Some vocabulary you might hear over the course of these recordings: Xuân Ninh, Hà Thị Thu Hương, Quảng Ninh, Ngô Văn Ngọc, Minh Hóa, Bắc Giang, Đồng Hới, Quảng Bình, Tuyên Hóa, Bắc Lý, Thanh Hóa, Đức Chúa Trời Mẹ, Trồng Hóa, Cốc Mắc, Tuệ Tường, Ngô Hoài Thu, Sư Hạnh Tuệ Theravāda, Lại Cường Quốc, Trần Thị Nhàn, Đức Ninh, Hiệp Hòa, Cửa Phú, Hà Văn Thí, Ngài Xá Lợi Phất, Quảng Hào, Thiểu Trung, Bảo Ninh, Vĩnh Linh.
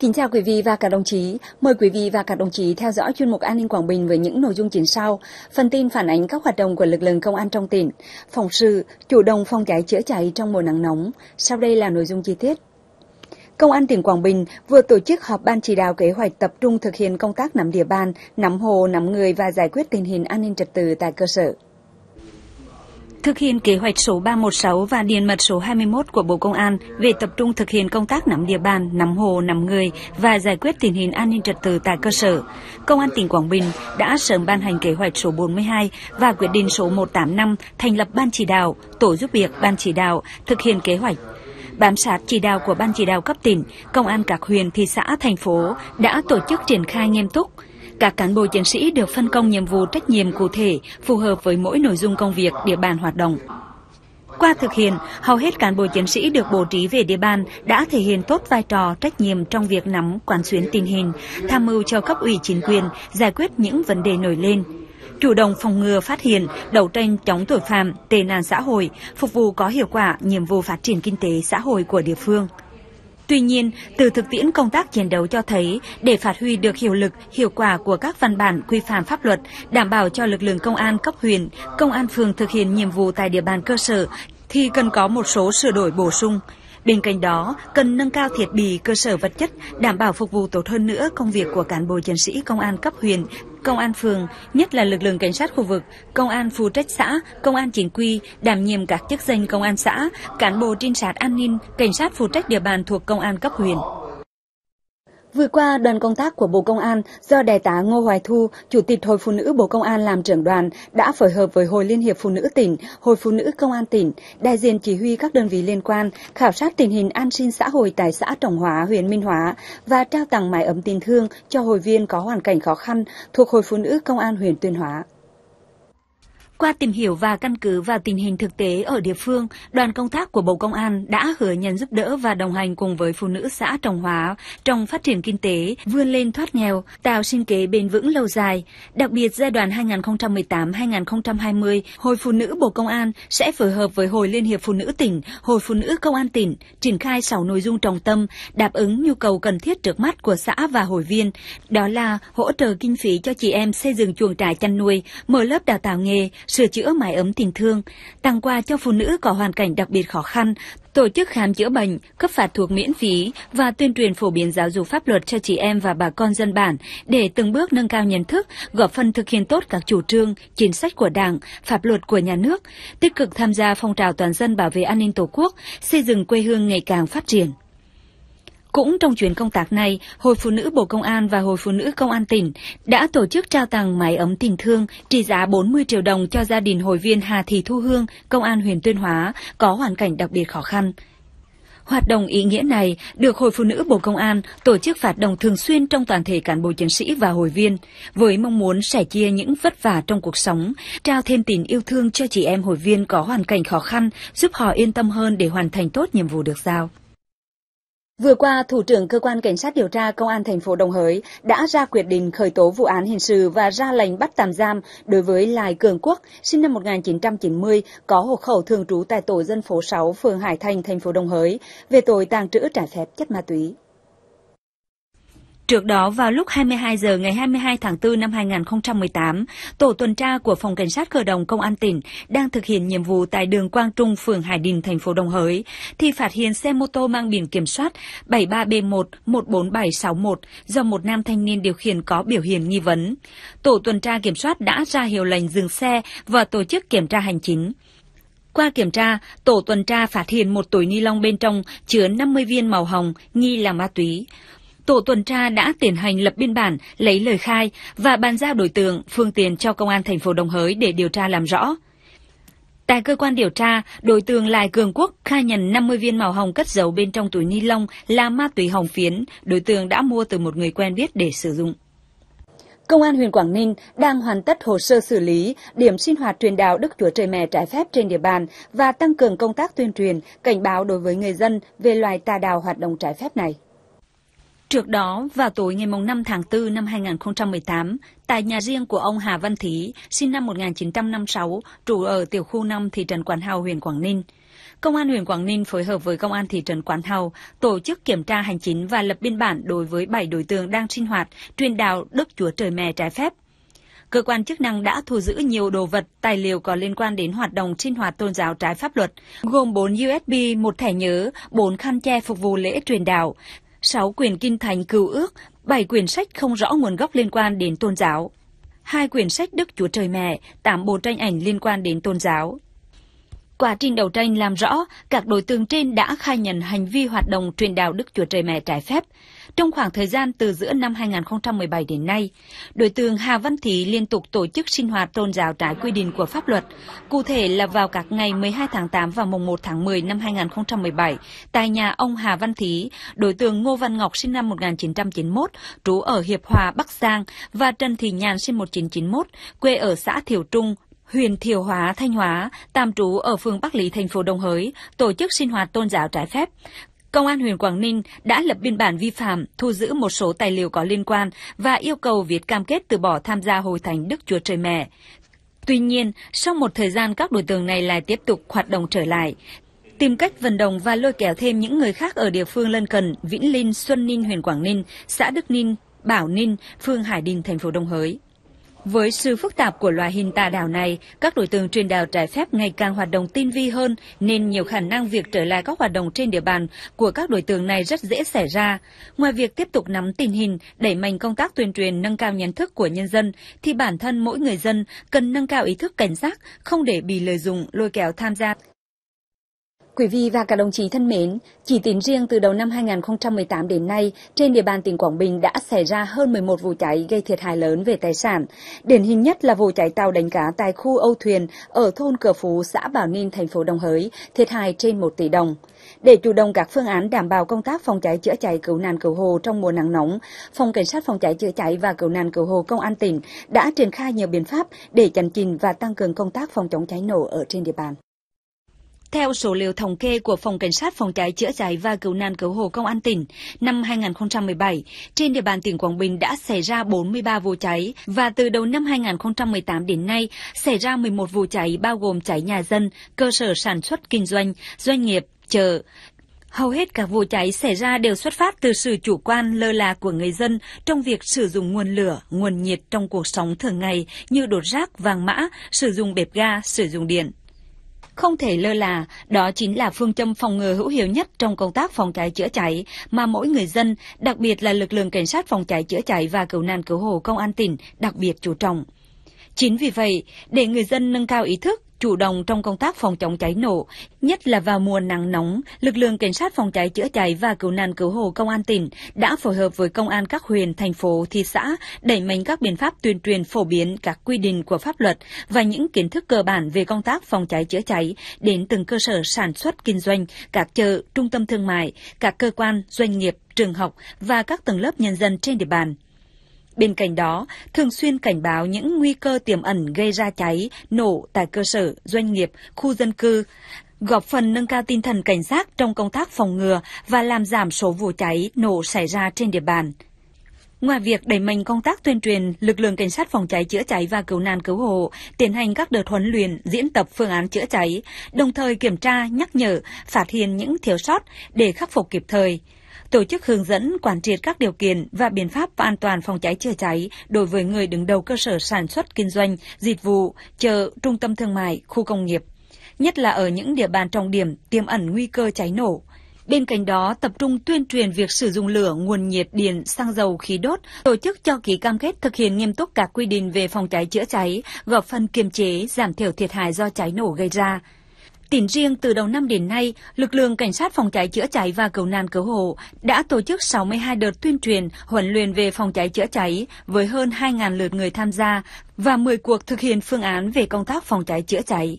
Kính chào quý vị và các đồng chí, mời quý vị và các đồng chí theo dõi chuyên mục An ninh Quảng Bình với những nội dung chính sau: phần tin phản ánh các hoạt động của lực lượng công an trong tỉnh, phóng sự chủ động phòng cháy chữa cháy trong mùa nắng nóng. Sau đây là nội dung chi tiết. Công an tỉnh Quảng Bình vừa tổ chức họp ban chỉ đạo kế hoạch tập trung thực hiện công tác nắm địa bàn, nắm hộ, nắm người và giải quyết tình hình an ninh trật tự tại cơ sở. Thực hiện kế hoạch số 316 và điện mật số 21 của Bộ Công an về tập trung thực hiện công tác nắm địa bàn, nắm hộ, nắm người và giải quyết tình hình an ninh trật tự tại cơ sở, Công an tỉnh Quảng Bình đã sớm ban hành kế hoạch số 42 và quyết định số 185 thành lập Ban chỉ đạo, tổ giúp việc Ban chỉ đạo thực hiện kế hoạch. Bám sát chỉ đạo của Ban chỉ đạo cấp tỉnh, Công an các huyện, thị xã, thành phố đã tổ chức triển khai nghiêm túc. Các cán bộ chiến sĩ được phân công nhiệm vụ trách nhiệm cụ thể, phù hợp với mỗi nội dung công việc, địa bàn hoạt động. Qua thực hiện, hầu hết cán bộ chiến sĩ được bố trí về địa bàn đã thể hiện tốt vai trò trách nhiệm trong việc nắm, quán xuyến tình hình, tham mưu cho cấp ủy chính quyền, giải quyết những vấn đề nổi lên. Chủ động phòng ngừa phát hiện, đấu tranh chống tội phạm, tệ nạn xã hội, phục vụ có hiệu quả nhiệm vụ phát triển kinh tế xã hội của địa phương. Tuy nhiên, từ thực tiễn công tác chiến đấu cho thấy, để phát huy được hiệu lực, hiệu quả của các văn bản quy phạm pháp luật, đảm bảo cho lực lượng công an cấp huyện, công an phường thực hiện nhiệm vụ tại địa bàn cơ sở, thì cần có một số sửa đổi bổ sung. Bên cạnh đó, cần nâng cao thiết bị cơ sở vật chất, đảm bảo phục vụ tốt hơn nữa công việc của cán bộ chiến sĩ công an cấp huyện, công an phường, nhất là lực lượng cảnh sát khu vực, công an phụ trách xã, công an chính quy, đảm nhiệm các chức danh công an xã, cán bộ trinh sát an ninh, cảnh sát phụ trách địa bàn thuộc công an cấp huyện. Vừa qua, đoàn công tác của Bộ Công an do Đại tá Ngô Hoài Thu, Chủ tịch Hội Phụ nữ Bộ Công an làm trưởng đoàn, đã phối hợp với Hội Liên hiệp Phụ nữ tỉnh, Hội Phụ nữ Công an tỉnh, đại diện chỉ huy các đơn vị liên quan, khảo sát tình hình an sinh xã hội tại xã Trồng Hóa, huyện Minh Hóa và trao tặng mái ấm tình thương cho hội viên có hoàn cảnh khó khăn thuộc Hội Phụ nữ Công an huyện Tuyên Hóa. Qua tìm hiểu và căn cứ vào tình hình thực tế ở địa phương, đoàn công tác của Bộ Công an đã hứa nhận giúp đỡ và đồng hành cùng với phụ nữ xã Trồng Hóa trong phát triển kinh tế, vươn lên thoát nghèo, tạo sinh kế bền vững lâu dài. Đặc biệt giai đoạn 2018-2020, Hội Phụ nữ Bộ Công an sẽ phối hợp với Hội Liên hiệp Phụ nữ tỉnh, Hội Phụ nữ Công an tỉnh triển khai 6 nội dung trọng tâm đáp ứng nhu cầu cần thiết trước mắt của xã và hội viên. Đó là hỗ trợ kinh phí cho chị em xây dựng chuồng trại chăn nuôi, mở lớp đào tạo nghề, sửa chữa mái ấm tình thương, tặng quà cho phụ nữ có hoàn cảnh đặc biệt khó khăn, tổ chức khám chữa bệnh, cấp phát thuốc miễn phí và tuyên truyền phổ biến giáo dục pháp luật cho chị em và bà con dân bản để từng bước nâng cao nhận thức, góp phần thực hiện tốt các chủ trương, chính sách của Đảng, pháp luật của nhà nước, tích cực tham gia phong trào toàn dân bảo vệ an ninh Tổ quốc, xây dựng quê hương ngày càng phát triển. Cũng trong chuyến công tác này, Hội Phụ nữ Bộ Công an và Hội Phụ nữ Công an tỉnh đã tổ chức trao tặng mái ấm tình thương trị giá 40 triệu đồng cho gia đình hội viên Hà Thị Thu Hương, Công an huyện Tuyên Hóa, có hoàn cảnh đặc biệt khó khăn. Hoạt động ý nghĩa này được Hội Phụ nữ Bộ Công an tổ chức phát động thường xuyên trong toàn thể cán bộ chiến sĩ và hội viên, với mong muốn sẻ chia những vất vả trong cuộc sống, trao thêm tình yêu thương cho chị em hội viên có hoàn cảnh khó khăn, giúp họ yên tâm hơn để hoàn thành tốt nhiệm vụ được giao. Vừa qua, Thủ trưởng Cơ quan Cảnh sát điều tra Công an thành phố Đồng Hới đã ra quyết định khởi tố vụ án hình sự và ra lệnh bắt tạm giam đối với Lại Cường Quốc, sinh năm 1990, có hộ khẩu thường trú tại tổ dân phố 6, phường Hải Thành, thành phố Đồng Hới, về tội tàng trữ trái phép chất ma túy. Trước đó, vào lúc 22 giờ ngày 22 tháng 4 năm 2018, tổ tuần tra của Phòng Cảnh sát Cơ động Công an tỉnh đang thực hiện nhiệm vụ tại đường Quang Trung, phường Hải Đình, thành phố Đồng Hới, thì phát hiện xe mô tô mang biển kiểm soát 73B1-14761 do một nam thanh niên điều khiển có biểu hiện nghi vấn. Tổ tuần tra kiểm soát đã ra hiệu lệnh dừng xe và tổ chức kiểm tra hành chính. Qua kiểm tra, tổ tuần tra phát hiện một túi ni lông bên trong chứa 50 viên màu hồng nghi là ma túy. Tổ tuần tra đã tiến hành lập biên bản, lấy lời khai và bàn giao đối tượng, phương tiện cho Công an thành phố Đồng Hới để điều tra làm rõ. Tại cơ quan điều tra, đối tượng Lại Cường Quốc khai nhận 50 viên màu hồng cất giấu bên trong túi ni lông là ma túy hồng phiến, đối tượng đã mua từ một người quen biết để sử dụng. Công an huyện Quảng Ninh đang hoàn tất hồ sơ xử lý điểm sinh hoạt truyền đạo Đức Chúa Trời Mẹ trái phép trên địa bàn và tăng cường công tác tuyên truyền, cảnh báo đối với người dân về loài tà đạo hoạt động trái phép này. Trước đó, vào tối ngày 5 tháng 4 năm 2018, tại nhà riêng của ông Hà Văn Thí, sinh năm 1956, trú ở tiểu khu 5 thị trấn Quảng Hào, huyện Quảng Ninh, Công an huyện Quảng Ninh phối hợp với Công an thị trấn Quảng Hào tổ chức kiểm tra hành chính và lập biên bản đối với 7 đối tượng đang sinh hoạt, truyền đạo Đức Chúa Trời Mẹ trái phép. Cơ quan chức năng đã thu giữ nhiều đồ vật, tài liệu có liên quan đến hoạt động sinh hoạt tôn giáo trái pháp luật, gồm 4 USB, một thẻ nhớ, 4 khăn che phục vụ lễ truyền đạo, 6 quyển Kinh Thánh Cựu Ước, 7 quyển sách không rõ nguồn gốc liên quan đến tôn giáo, 2 quyển sách Đức Chúa Trời Mẹ, 8 bộ tranh ảnh liên quan đến tôn giáo. Quá trình đấu tranh làm rõ, các đối tượng trên đã khai nhận hành vi hoạt động truyền đạo Đức Chúa Trời Mẹ trái phép. Trong khoảng thời gian từ giữa năm 2017 đến nay, đối tượng Hà Văn Thí liên tục tổ chức sinh hoạt tôn giáo trái quy định của pháp luật, cụ thể là vào các ngày 12 tháng 8 và mùng 1 tháng 10 năm 2017, tại nhà ông Hà Văn Thí, đối tượng Ngô Văn Ngọc sinh năm 1991, trú ở Hiệp Hòa, Bắc Giang và Trần Thị Nhàn sinh 1991, quê ở xã Thiểu Trung, huyện Thiểu Hóa, Thanh Hóa, tạm trú ở phường Bắc Lý, thành phố Đồng Hới, tổ chức sinh hoạt tôn giáo trái phép. Công an huyện Quảng Ninh đã lập biên bản vi phạm, thu giữ một số tài liệu có liên quan và yêu cầu viết cam kết từ bỏ tham gia hội thánh Đức Chúa Trời Mẹ. Tuy nhiên, sau một thời gian các đối tượng này lại tiếp tục hoạt động trở lại, tìm cách vận động và lôi kéo thêm những người khác ở địa phương lân cận Vĩnh Linh, Xuân Ninh, huyện Quảng Ninh, xã Đức Ninh, Bảo Ninh, phường Hải Đình, thành phố Đồng Hới. Với sự phức tạp của loại hình tà đạo này, các đối tượng truyền đạo trái phép ngày càng hoạt động tinh vi hơn, nên nhiều khả năng việc trở lại các hoạt động trên địa bàn của các đối tượng này rất dễ xảy ra. Ngoài việc tiếp tục nắm tình hình, đẩy mạnh công tác tuyên truyền nâng cao nhận thức của nhân dân, thì bản thân mỗi người dân cần nâng cao ý thức cảnh giác, không để bị lợi dụng, lôi kéo tham gia. Quý vị và các đồng chí thân mến, chỉ tính riêng từ đầu năm 2018 đến nay, trên địa bàn tỉnh Quảng Bình đã xảy ra hơn 11 vụ cháy gây thiệt hại lớn về tài sản. Điển hình nhất là vụ cháy tàu đánh cá tại khu âu thuyền ở thôn Cửa Phú, xã Bảo Ninh, thành phố Đồng Hới, thiệt hại trên 1 tỷ đồng. Để chủ động các phương án đảm bảo công tác phòng cháy chữa cháy cứu nạn cứu hộ trong mùa nắng nóng, Phòng Cảnh sát phòng cháy chữa cháy và cứu nạn cứu hộ Công an tỉnh đã triển khai nhiều biện pháp để chấn chỉnh và tăng cường công tác phòng chống cháy nổ ở trên địa bàn. Theo số liệu thống kê của Phòng Cảnh sát phòng cháy chữa cháy và cứu nạn cứu hộ Công an tỉnh, năm 2017, trên địa bàn tỉnh Quảng Bình đã xảy ra 43 vụ cháy và từ đầu năm 2018 đến nay xảy ra 11 vụ cháy bao gồm cháy nhà dân, cơ sở sản xuất kinh doanh, doanh nghiệp, chợ. Hầu hết các vụ cháy xảy ra đều xuất phát từ sự chủ quan lơ là của người dân trong việc sử dụng nguồn lửa, nguồn nhiệt trong cuộc sống thường ngày như đốt rác, vàng mã, sử dụng bếp ga, sử dụng điện. Không thể lơ là, đó chính là phương châm phòng ngừa hữu hiệu nhất trong công tác phòng cháy chữa cháy mà mỗi người dân, đặc biệt là lực lượng cảnh sát phòng cháy chữa cháy và cứu nạn cứu hộ Công an tỉnh đặc biệt chú trọng. Chính vì vậy, để người dân nâng cao ý thức, chủ động trong công tác phòng chống cháy nổ, nhất là vào mùa nắng nóng, lực lượng cảnh sát phòng cháy chữa cháy và cứu nạn cứu hộ Công an tỉnh đã phối hợp với công an các huyện, thành phố, thị xã đẩy mạnh các biện pháp tuyên truyền phổ biến các quy định của pháp luật và những kiến thức cơ bản về công tác phòng cháy chữa cháy đến từng cơ sở sản xuất kinh doanh, các chợ, trung tâm thương mại, các cơ quan, doanh nghiệp, trường học và các tầng lớp nhân dân trên địa bàn. Bên cạnh đó, thường xuyên cảnh báo những nguy cơ tiềm ẩn gây ra cháy, nổ tại cơ sở, doanh nghiệp, khu dân cư, góp phần nâng cao tinh thần cảnh giác trong công tác phòng ngừa và làm giảm số vụ cháy, nổ xảy ra trên địa bàn. Ngoài việc đẩy mạnh công tác tuyên truyền, lực lượng cảnh sát phòng cháy chữa cháy và cứu nạn cứu hộ tiến hành các đợt huấn luyện, diễn tập phương án chữa cháy, đồng thời kiểm tra, nhắc nhở, phát hiện những thiếu sót để khắc phục kịp thời. Tổ chức hướng dẫn, quản triệt các điều kiện và biện pháp an toàn phòng cháy chữa cháy đối với người đứng đầu cơ sở sản xuất kinh doanh, dịch vụ, chợ, trung tâm thương mại, khu công nghiệp, nhất là ở những địa bàn trọng điểm tiềm ẩn nguy cơ cháy nổ. Bên cạnh đó, tập trung tuyên truyền việc sử dụng lửa, nguồn nhiệt, điện, xăng dầu, khí đốt, tổ chức cho ký cam kết thực hiện nghiêm túc các quy định về phòng cháy chữa cháy, góp phần kiềm chế, giảm thiểu thiệt hại do cháy nổ gây ra. Tính riêng từ đầu năm đến nay, lực lượng cảnh sát phòng cháy chữa cháy và cứu nạn cứu hộ đã tổ chức 62 đợt tuyên truyền, huấn luyện về phòng cháy chữa cháy với hơn 2.000 lượt người tham gia và 10 cuộc thực hiện phương án về công tác phòng cháy chữa cháy.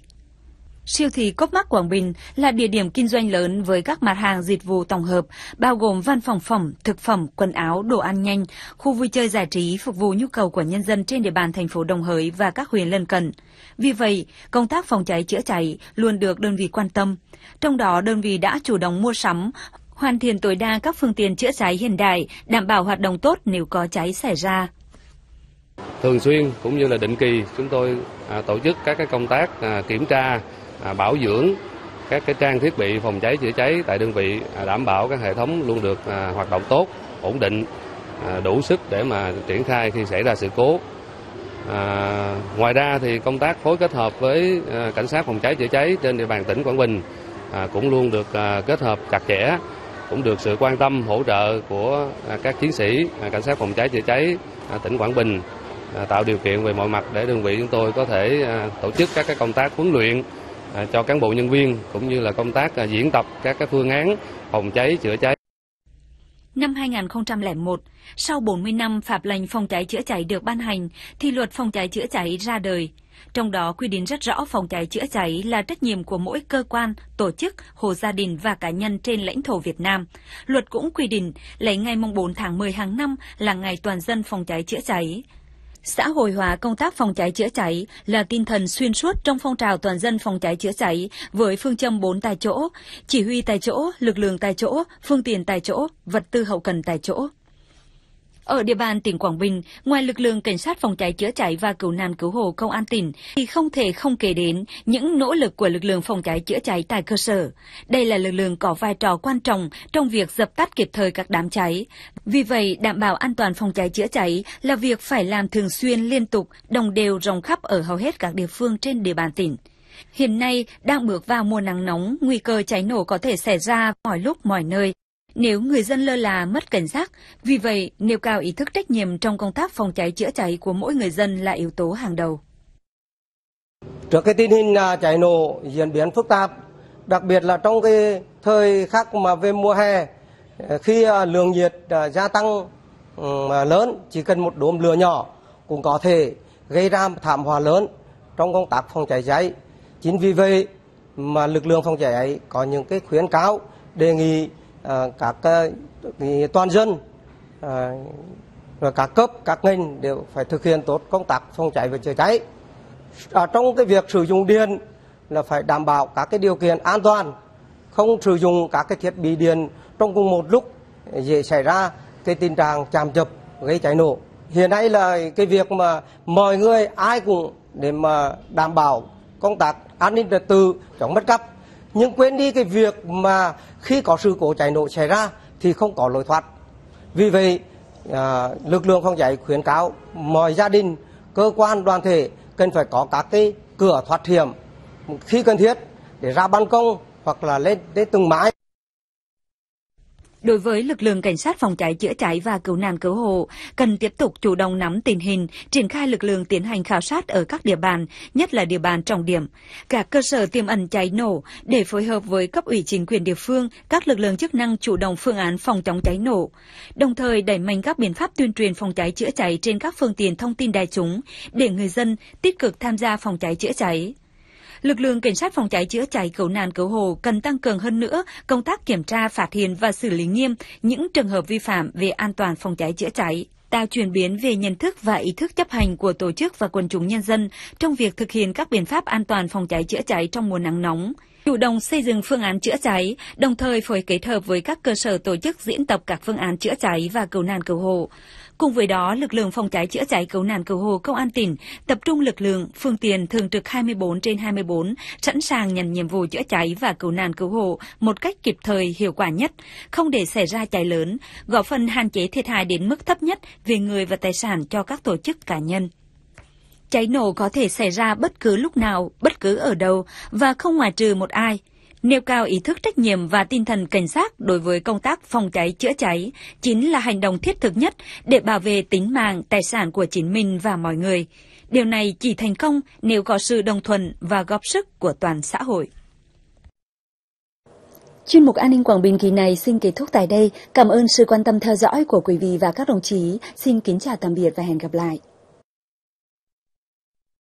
Siêu thị Cốc Mắc Quảng Bình là địa điểm kinh doanh lớn với các mặt hàng dịch vụ tổng hợp, bao gồm văn phòng phẩm, thực phẩm, quần áo, đồ ăn nhanh, khu vui chơi giải trí phục vụ nhu cầu của nhân dân trên địa bàn thành phố Đồng Hới và các huyện lân cận. Vì vậy, công tác phòng cháy chữa cháy luôn được đơn vị quan tâm. Trong đó, đơn vị đã chủ động mua sắm, hoàn thiện tối đa các phương tiện chữa cháy hiện đại, đảm bảo hoạt động tốt nếu có cháy xảy ra. Thường xuyên cũng như là định kỳ, chúng tôi tổ chức các công tác kiểm tra, bảo dưỡng các cái trang thiết bị phòng cháy chữa cháy tại đơn vị đảm bảo các hệ thống luôn được hoạt động tốt, ổn định, đủ sức để mà triển khai khi xảy ra sự cố. Ngoài ra thì công tác phối kết hợp với cảnh sát phòng cháy chữa cháy trên địa bàn tỉnh Quảng Bình cũng luôn được kết hợp chặt chẽ, cũng được sự quan tâm hỗ trợ của các chiến sĩ cảnh sát phòng cháy chữa cháy tỉnh Quảng Bình, tạo điều kiện về mọi mặt để đơn vị chúng tôi có thể tổ chức các cái công tác huấn luyện cho cán bộ nhân viên cũng như là công tác diễn tập các cái phương án phòng cháy chữa cháy. Năm 2001, sau 40 năm pháp lệnh phòng cháy chữa cháy được ban hành thì luật phòng cháy chữa cháy ra đời. Trong đó quy định rất rõ phòng cháy chữa cháy là trách nhiệm của mỗi cơ quan, tổ chức, hộ gia đình và cá nhân trên lãnh thổ Việt Nam. Luật cũng quy định lấy ngày 4 tháng 10 hàng năm là ngày toàn dân phòng cháy chữa cháy. Xã hội hóa công tác phòng cháy chữa cháy là tinh thần xuyên suốt trong phong trào toàn dân phòng cháy chữa cháy với phương châm 4 tại chỗ, chỉ huy tại chỗ, lực lượng tại chỗ, phương tiện tại chỗ, vật tư hậu cần tại chỗ. Ở địa bàn tỉnh Quảng Bình, ngoài lực lượng cảnh sát phòng cháy chữa cháy và cứu nạn cứu hộ công an tỉnh thì không thể không kể đến những nỗ lực của lực lượng phòng cháy chữa cháy tại cơ sở. Đây là lực lượng có vai trò quan trọng trong việc dập tắt kịp thời các đám cháy. Vì vậy, đảm bảo an toàn phòng cháy chữa cháy là việc phải làm thường xuyên, liên tục, đồng đều, rộng khắp ở hầu hết các địa phương trên địa bàn tỉnh. Hiện nay đang bước vào mùa nắng nóng, nguy cơ cháy nổ có thể xảy ra mọi lúc mọi nơi. Nếu người dân lơ là, mất cảnh giác, vì vậy nêu cao ý thức trách nhiệm trong công tác phòng cháy chữa cháy của mỗi người dân là yếu tố hàng đầu. Trước cái tình hình cháy nổ diễn biến phức tạp, đặc biệt là trong cái thời khắc mà về mùa hè, khi lượng nhiệt gia tăng lớn, chỉ cần một đốm lửa nhỏ cũng có thể gây ra thảm họa lớn trong công tác phòng cháy cháy. Chính vì vậy mà lực lượng phòng cháy cháy có những cái khuyến cáo, đề nghị các toàn dân và các cấp, các ngành đều phải thực hiện tốt công tác phòng cháy và chữa cháy. Trong cái việc sử dụng điện là phải đảm bảo các cái điều kiện an toàn, không sử dụng các cái thiết bị điện trong cùng một lúc dễ xảy ra cái tình trạng chạm chập gây cháy nổ. Hiện nay là cái việc mà mọi người ai cũng để mà đảm bảo công tác an ninh trật tự, chống mất cắp, nhưng quên đi cái việc mà khi có sự cố cháy nổ xảy ra thì không có lối thoát. Vì vậy, lực lượng phòng cháy khuyến cáo mọi gia đình, cơ quan, đoàn thể cần phải có các cái cửa thoát hiểm khi cần thiết để ra ban công hoặc là lên đến từng mái. Đối với lực lượng cảnh sát phòng cháy chữa cháy và cứu nạn cứu hộ, cần tiếp tục chủ động nắm tình hình, triển khai lực lượng tiến hành khảo sát ở các địa bàn, nhất là địa bàn trọng điểm, các cơ sở tiềm ẩn cháy nổ để phối hợp với cấp ủy chính quyền địa phương, các lực lượng chức năng chủ động phương án phòng chống cháy nổ. Đồng thời đẩy mạnh các biện pháp tuyên truyền phòng cháy chữa cháy trên các phương tiện thông tin đại chúng để người dân tích cực tham gia phòng cháy chữa cháy. Lực lượng cảnh sát phòng cháy chữa cháy cứu nạn cứu hộ cần tăng cường hơn nữa công tác kiểm tra, phát hiện và xử lý nghiêm những trường hợp vi phạm về an toàn phòng cháy chữa cháy, tạo chuyển biến về nhận thức và ý thức chấp hành của tổ chức và quần chúng nhân dân trong việc thực hiện các biện pháp an toàn phòng cháy chữa cháy trong mùa nắng nóng, chủ động xây dựng phương án chữa cháy, đồng thời phối kết hợp với các cơ sở tổ chức diễn tập các phương án chữa cháy và cứu nạn cứu hộ. Cùng với đó, lực lượng phòng cháy chữa cháy cứu nạn cứu hộ công an tỉnh tập trung lực lượng, phương tiện thường trực 24/24, sẵn sàng nhận nhiệm vụ chữa cháy và cứu nạn cứu hộ một cách kịp thời, hiệu quả nhất, không để xảy ra cháy lớn, góp phần hạn chế thiệt hại đến mức thấp nhất về người và tài sản cho các tổ chức, cá nhân. Cháy nổ có thể xảy ra bất cứ lúc nào, bất cứ ở đâu và không ngoại trừ một ai. Nêu cao ý thức trách nhiệm và tinh thần cảnh giác đối với công tác phòng cháy chữa cháy chính là hành động thiết thực nhất để bảo vệ tính mạng, tài sản của chính mình và mọi người. Điều này chỉ thành công nếu có sự đồng thuận và góp sức của toàn xã hội. Chuyên mục An ninh Quảng Bình kỳ này xin kết thúc tại đây. Cảm ơn sự quan tâm theo dõi của quý vị và các đồng chí. Xin kính chào tạm biệt và hẹn gặp lại.